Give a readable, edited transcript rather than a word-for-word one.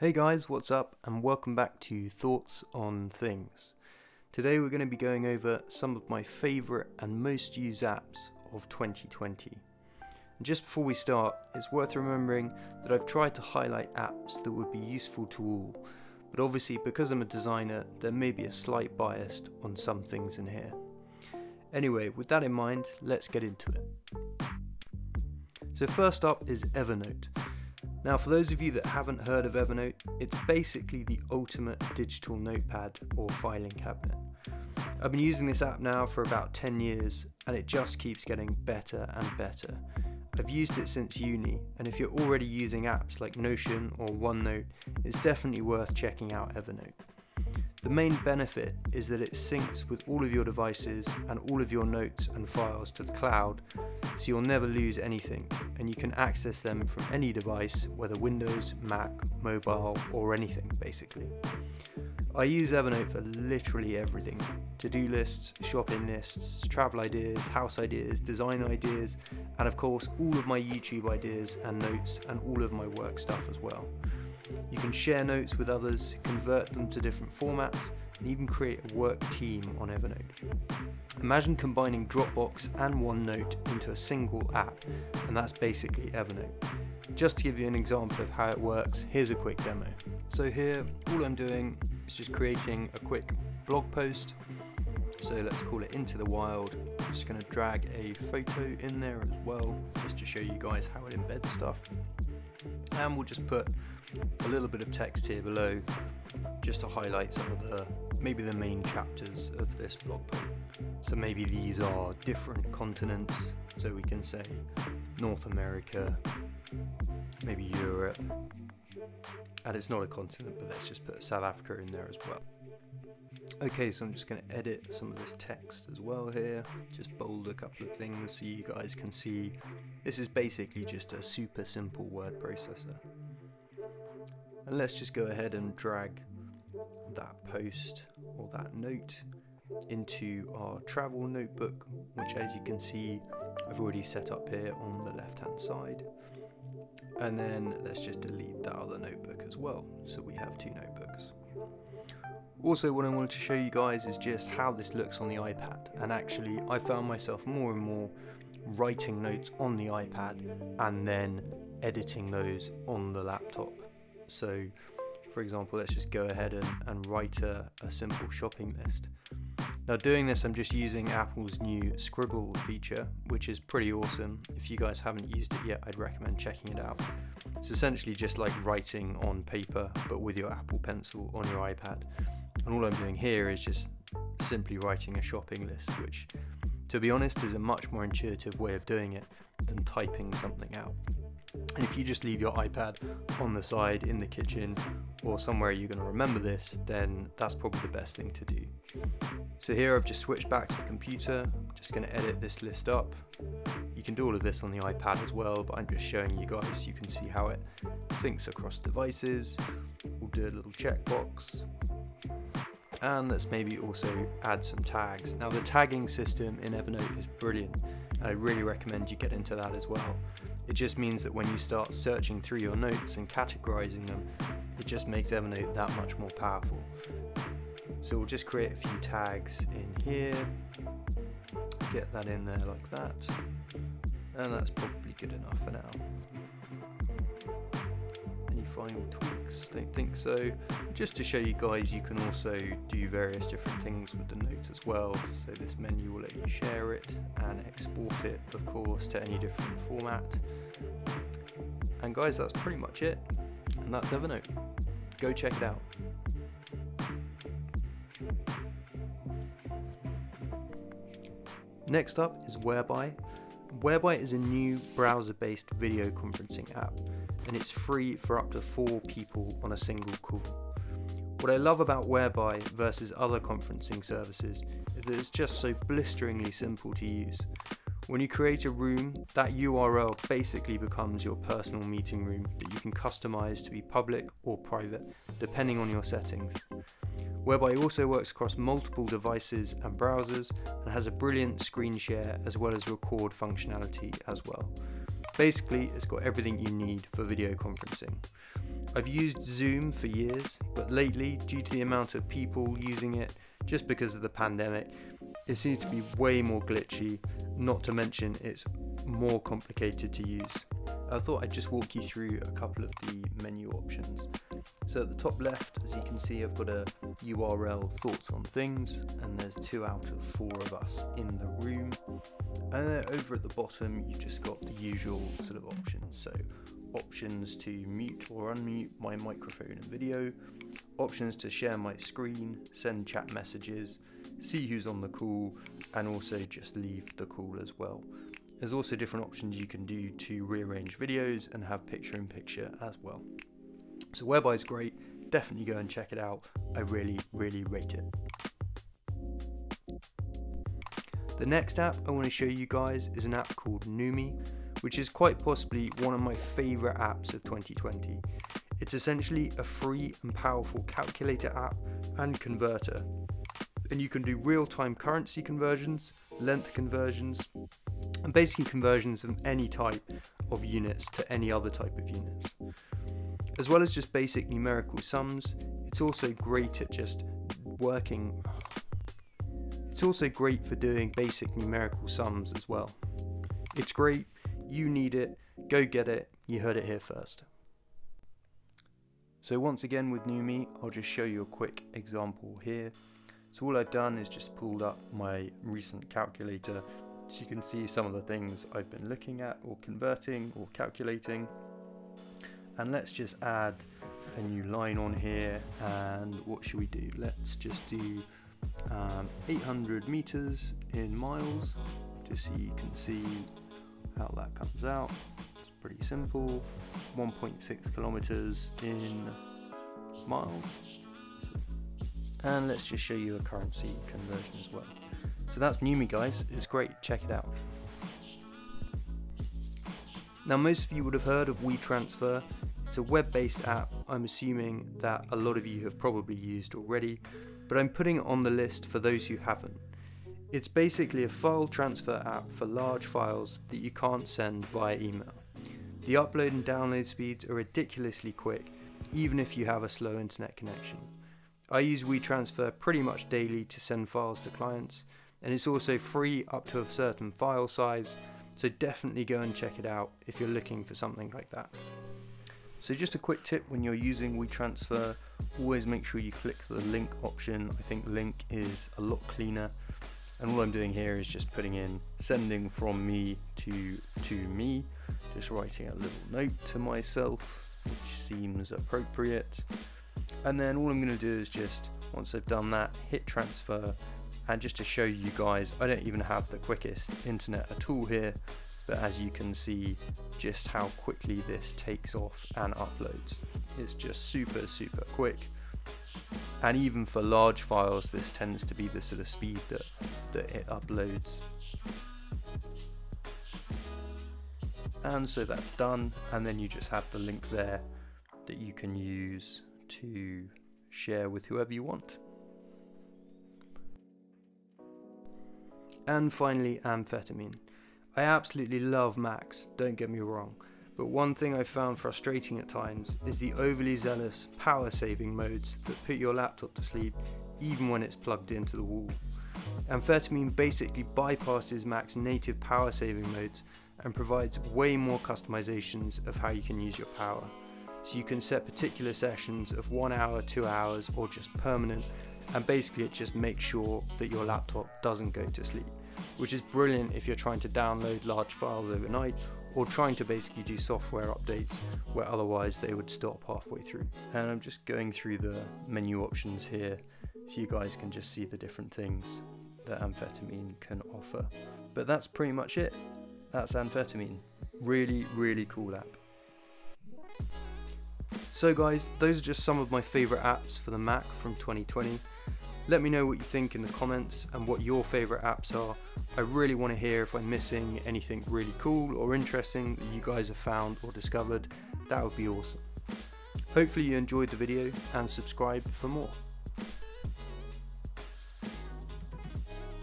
Hey guys, what's up, and welcome back to Thoughts on Things. Today we're going to be going over some of my favourite and most used apps of 2020. And just before we start, it's worth remembering that I've tried to highlight apps that would be useful to all, but obviously because I'm a designer, there may be a slight bias on some things in here. Anyway, with that in mind, let's get into it. So first up is Evernote. Now, for those of you that haven't heard of Evernote, it's basically the ultimate digital notepad or filing cabinet. I've been using this app now for about 10 years and it just keeps getting better and better. I've used it since uni, and if you're already using apps like Notion or OneNote, it's definitely worth checking out Evernote. The main benefit is that it syncs with all of your devices and all of your notes and files to the cloud, so you'll never lose anything, and you can access them from any device, whether Windows, Mac, mobile, or anything basically. I use Evernote for literally everything: to-do lists, shopping lists, travel ideas, house ideas, design ideas, and of course all of my YouTube ideas and notes and all of my work stuff as well. You can share notes with others, convert them to different formats, and even create a work team on Evernote. Imagine combining Dropbox and OneNote into a single app, and that's basically Evernote. Just to give you an example of how it works, here's a quick demo. So here, all I'm doing is just creating a quick blog post. So let's call it Into the Wild. I'm just going to drag a photo in there as well, just to show you guys how it embeds stuff. And we'll just put a little bit of text here below, just to highlight some of the, maybe the main chapters of this blog post. So maybe these are different continents, so we can say North America, maybe Europe, and it's not a continent, but let's just put South Africa in there as well. Okay, so I'm just going to edit some of this text as well here, just bold a couple of things so you guys can see. This is basically just a super simple word processor. And let's just go ahead and drag that post or that note into our travel notebook, which, as you can see, I've already set up here on the left hand side. And then let's just delete that other notebook as well, so we have two notebooks. Also, what I wanted to show you guys is just how this looks on the iPad, and actually I found myself more and more writing notes on the iPad and then editing those on the laptop. So for example, let's just go ahead and write a simple shopping list. Now, doing this, I'm just using Apple's new Scribble feature, which is pretty awesome. If you guys haven't used it yet, I'd recommend checking it out. It's essentially just like writing on paper, but with your Apple Pencil on your iPad. And all I'm doing here is just simply writing a shopping list, which, to be honest, is a much more intuitive way of doing it than typing something out. And if you just leave your iPad on the side in the kitchen or somewhere you're going to remember this, then that's probably the best thing to do. So here I've just switched back to the computer. I'm just going to edit this list up. You can do all of this on the iPad as well, but I'm just showing you guys so you can see how it syncs across devices. We'll do a little checkbox. And let's maybe also add some tags. Now, the tagging system in Evernote is brilliant, and I really recommend you get into that as well. It just means that when you start searching through your notes and categorizing them, it just makes Evernote that much more powerful. So we'll just create a few tags in here, get that in there like that, and that's probably good enough for now. Any final tweaks? Don't think so. Just to show you guys, you can also do various different things with the notes as well. So this menu will let you share it and export it, of course, to any different format. And guys, that's pretty much it. And that's Evernote. Go check it out. Next up is Whereby. Whereby is a new browser-based video conferencing app, and it's free for up to 4 people on a single call. What I love about Whereby versus other conferencing services is that it's just so blisteringly simple to use. When you create a room, that URL basically becomes your personal meeting room that you can customize to be public or private, depending on your settings. Whereby also works across multiple devices and browsers, and has a brilliant screen share as well as record functionality as well. Basically, it's got everything you need for video conferencing. I've used Zoom for years, but lately, due to the amount of people using it, just because of the pandemic, it seems to be way more glitchy, not to mention it's more complicated to use. I thought I'd just walk you through a couple of the menu options. So at the top left, as you can see, I've got a URL, Thoughts on Things, and there's 2 out of 4 of us in the room. And then over at the bottom, you've just got the usual sort of options. So options to mute or unmute my microphone and video, options to share my screen, send chat messages, see who's on the call, and also just leave the call as well. There's also different options you can do to rearrange videos and have picture-in-picture as well. So Whereby is great, definitely go and check it out. I really, really rate it. The next app I want to show you guys is an app called Numi, which is quite possibly one of my favorite apps of 2020. It's essentially a free and powerful calculator app and converter. And you can do real-time currency conversions, length conversions, and basically conversions of any type of units to any other type of units. As well as just basic numerical sums, it's also great for doing basic numerical sums as well. It's great, you need it, go get it, you heard it here first. So once again with Numi, I'll just show you a quick example here. So all I've done is just pulled up my recent calculator, so you can see some of the things I've been looking at or converting or calculating. And let's just add a new line on here. And what should we do? Let's just do 800 meters in miles, just so you can see how that comes out. It's pretty simple. 1.6 kilometers in miles. And let's just show you a currency conversion as well. So that's Numi, guys, it's great, check it out. Now most of you would have heard of WeTransfer. It's a web-based app I'm assuming that a lot of you have probably used already, but I'm putting it on the list for those who haven't. It's basically a file transfer app for large files that you can't send via email. The upload and download speeds are ridiculously quick, even if you have a slow internet connection. I use WeTransfer pretty much daily to send files to clients, and it's also free up to a certain file size, so definitely go and check it out if you're looking for something like that. So just a quick tip when you're using WeTransfer, always make sure you click the link option. I think link is a lot cleaner, and all I'm doing here is just putting in sending from me to me, just writing a little note to myself, which seems appropriate. And then all I'm going to do is just, once I've done that, hit transfer. And just to show you guys, I don't even have the quickest internet at all here, but as you can see just how quickly this takes off and uploads. It's just super, super quick. And even for large files, this tends to be the sort of speed that it uploads. And so that's done. And then you just have the link there that you can use to share with whoever you want. And finally, Amphetamine. I absolutely love Macs, don't get me wrong, but one thing I found frustrating at times is the overly zealous power saving modes that put your laptop to sleep even when it's plugged into the wall. Amphetamine basically bypasses Mac's native power saving modes and provides way more customizations of how you can use your power. So you can set particular sessions of 1 hour, 2 hours, or just permanent, and basically it just makes sure that your laptop doesn't go to sleep, which is brilliant if you're trying to download large files overnight or trying to basically do software updates where otherwise they would stop halfway through. And I'm just going through the menu options here so you guys can just see the different things that Amphetamine can offer. But that's pretty much it. That's Amphetamine. Really, really cool app. So guys, those are just some of my favourite apps for the Mac from 2020. Let me know what you think in the comments and what your favourite apps are. I really want to hear if I'm missing anything really cool or interesting that you guys have found or discovered. That would be awesome. Hopefully you enjoyed the video and subscribe for more.